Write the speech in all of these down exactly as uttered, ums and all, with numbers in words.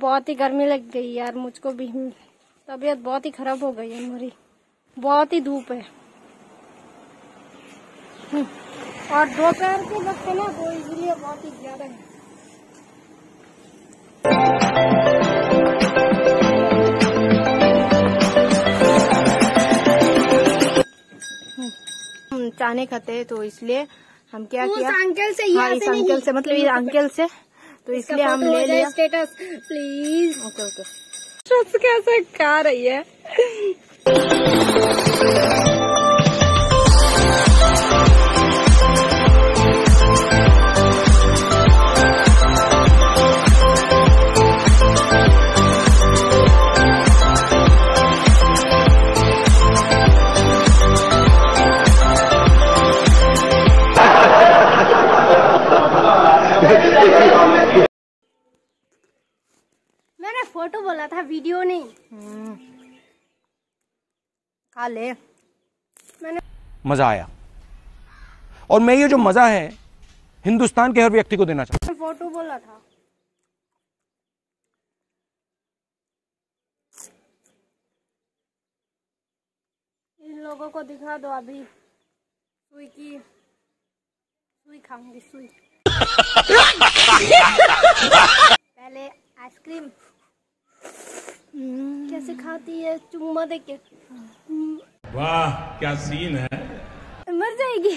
बहुत ही गर्मी लग गई यार, मुझको भी तबीयत बहुत ही खराब हो गई है मेरी, बहुत ही धूप है। और दोपहर के वक्त है ना वो इसलिए बहुत ही ज्यादा है। हम चाने खाते तो इसलिए हम क्या किया अंकल से, हाँ, इस अंकल से मतलब इस अंकल से तो इसलिए हम ले लिया status please. Okay okay stress कैसे खा रही है। मैंने फोटो बोला था वीडियो नहीं। खा ले, मैंने मजा आया और मैं ये जो मजा है हिंदुस्तान के हर व्यक्ति को देना चाहता हूँ। फोटो बोला था इन लोगों को, दिखा दो अभी सुई की सुई खाऊंगी सुई। पहले आइसक्रीम कैसे खाती है, चुम्मा देके, वाह क्या सीन है, मर जाएगी।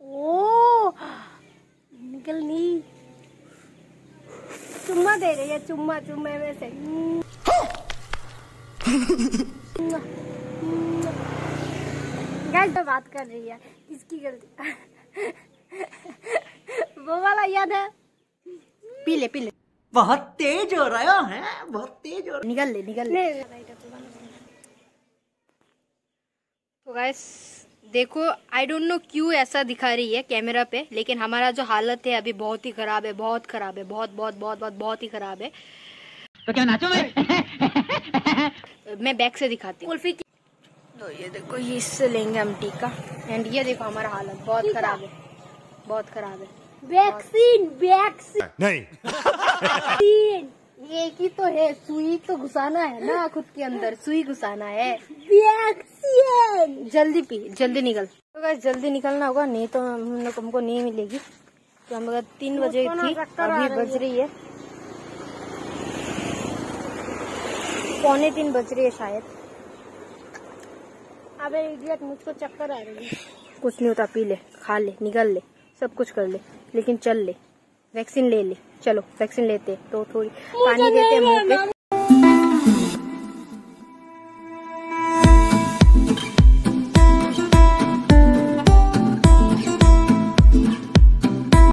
ओ निकलनी चुम्मा दे रही है, चुम्मा चुम्मे में से गलत बात कर रही है, किसकी गलती। वो वाला याद है, पीले पीले बहुत तेज हो रहा है, बहुत तेज हो, निकल ले निकल ले। तो गाइस देखो, आई डोंट नो क्यों ऐसा दिखा रही है कैमरा पे, लेकिन हमारा जो हालत है अभी बहुत ही खराब है, बहुत खराब है, बहुत बहुत बहुत बहुत बहुत ही खराब है। तो क्या नाचो मैं मैं बैक से दिखाती हूँ। तो ये देखो, ये इससे लेंगे हम टीका, एंड ये देखो हमारा हालत बहुत खराब है, बहुत खराब है। वैक्सीन वैक्सीन नहीं एक ही तो है, सुई तो घुसाना है ना खुद के अंदर, सुई घुसाना है। वैक्सीन जल्दी पी, जल्दी निकल। तो गाइस जल्दी निकलना होगा नहीं तो हम लोग हमको नहीं मिलेगी। तो हम लोग तीन बजे थी, अभी बज रही है पौने तीन बज रही है शायद। अबे इडियट मुझको चक्कर आ रही है। कुछ नहीं होता, पी ले, खा ले, निकल ले, सब कुछ कर ले, लेकिन चल ले, वैक्सीन ले ले। चलो वैक्सीन लेते तो थोड़ी पानी देते मुंह पे।